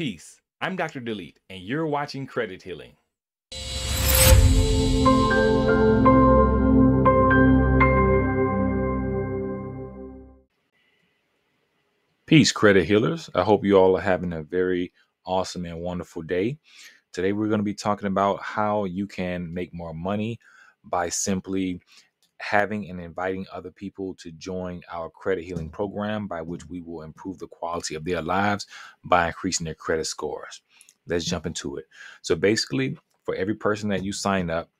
Peace. I'm Dr. Delete, and you're watching Credit Healing. Peace, Credit Healers. I hope you all are having a very awesome and wonderful day. Today, we're going to be talking about how you can make more money by simply having and inviting other people to join our credit healing program, by which we will improve the quality of their lives by increasing their credit scores. Let's jump into it. So basically, for every person that you sign up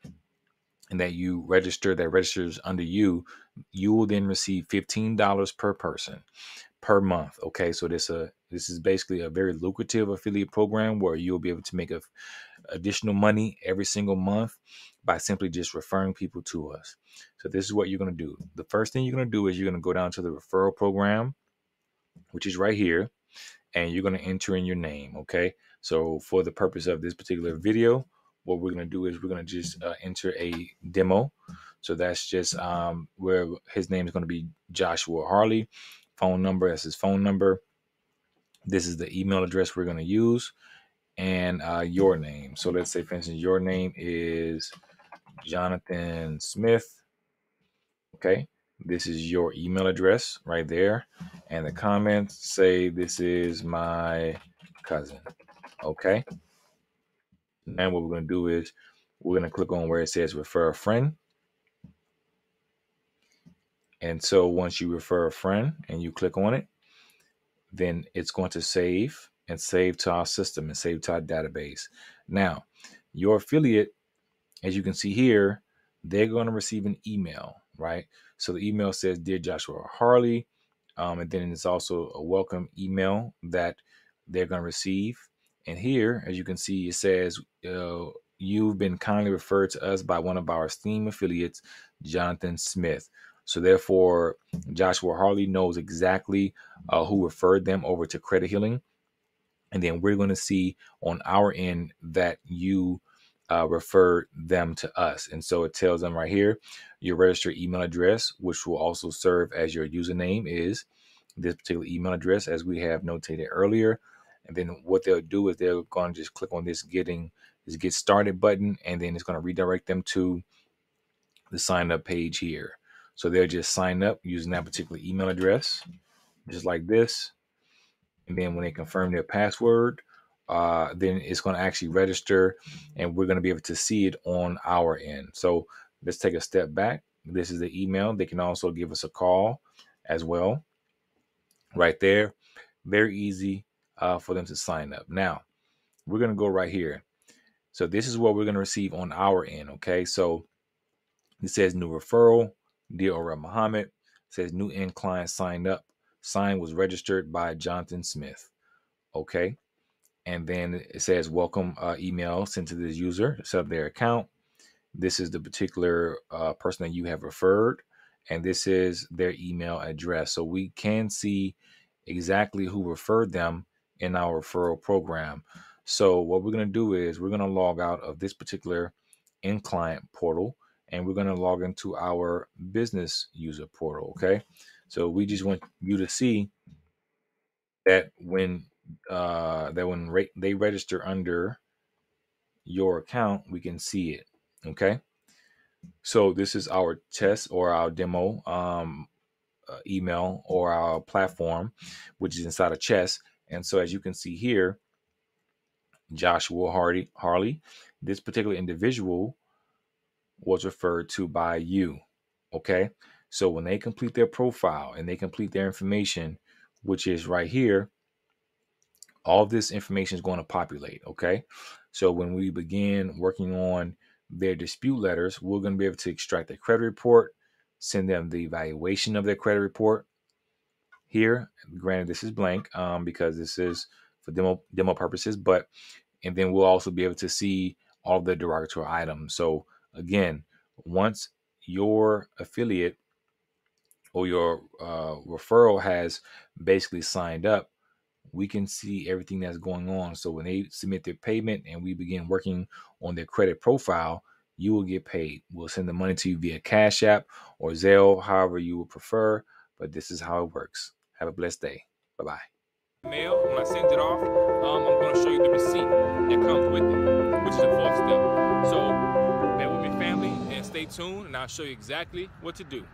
and that you register, that registers under you, you will then receive $15 per person per month. Okay, so this is basically a very lucrative affiliate program where you'll be able to make additional money every single month by simply just referring people to us. So this is what you're going to do. The first thing you're going to do is you're going to go down to the referral program, which is right here, and you're going to enter in your name. Okay, so for the purpose of this particular video, what we're going to do is we're going to just enter a demo. So that's just where his name is going to be Joshua Harley. Phone number, that's his phone number. This is the email address we're going to use, and your name. So let's say, for instance, your name is Jonathan Smith. Okay, this is your email address right there, and the comments say, "This is my cousin." Okay, and what we're going to do is we're going to click on where it says refer a friend. And so once you refer a friend and you click on it, then it's going to save and save to our system and save to our database. Now, your affiliate, as you can see here, they're going to receive an email, right? So the email says, "Dear Joshua Harley," and then it's also a welcome email that they're going to receive. And here, as you can see, it says, "You've been kindly referred to us by one of our esteemed affiliates, Jonathan Smith." So therefore, Joshua Harley knows exactly who referred them over to Credit Healing. And then we're going to see on our end that you referred them to us. And so it tells them right here, your registered email address, which will also serve as your username, is this particular email address, as we have notated earlier. And then what they'll do is they're going to just click on this get started button, and then it's going to redirect them to the sign up page here. So they'll just sign up using that particular email address, just like this. And then when they confirm their password, then it's going to actually register, and we're going to be able to see it on our end. So let's take a step back. This is the email. They can also give us a call as well. Right there. Very easy for them to sign up. Now, we're going to go right here. So this is what we're going to receive on our end. Okay, so it says new referral. Dear Orell Muhammad, says new end client signed up. Sign was registered by Jonathan Smith. Okay. And then it says welcome email sent to this user to set up their account. This is the particular person that you have referred. And this is their email address. So we can see exactly who referred them in our referral program. So what we're going to do is we're going to log out of this particular end client portal, and we're going to log into our business user portal. Okay, so we just want you to see that when they register under your account, we can see it. Okay, so this is our test or our demo email or our platform, which is inside of Chess. And so as you can see here, Joshua Harley, this particular individual was referred to by you. Okay, so when they complete their profile and they complete their information, which is right here, all this information is going to populate. Okay, so when we begin working on their dispute letters, we're going to be able to extract their credit report, send them the evaluation of their credit report here. Granted, this is blank because this is for demo purposes, but and then we'll also be able to see all the derogatory items. So again, once your affiliate or your referral has basically signed up, we can see everything that's going on. So when they submit their payment and we begin working on their credit profile, you will get paid. We'll send the money to you via Cash App or Zelle, however you would prefer. But this is how it works. Have a blessed day. Bye-bye. Mail, when I send it off, I'm going to show you the receipt that comes with it, which is the fourth step. So bear with me, family, and stay tuned, and I'll show you exactly what to do.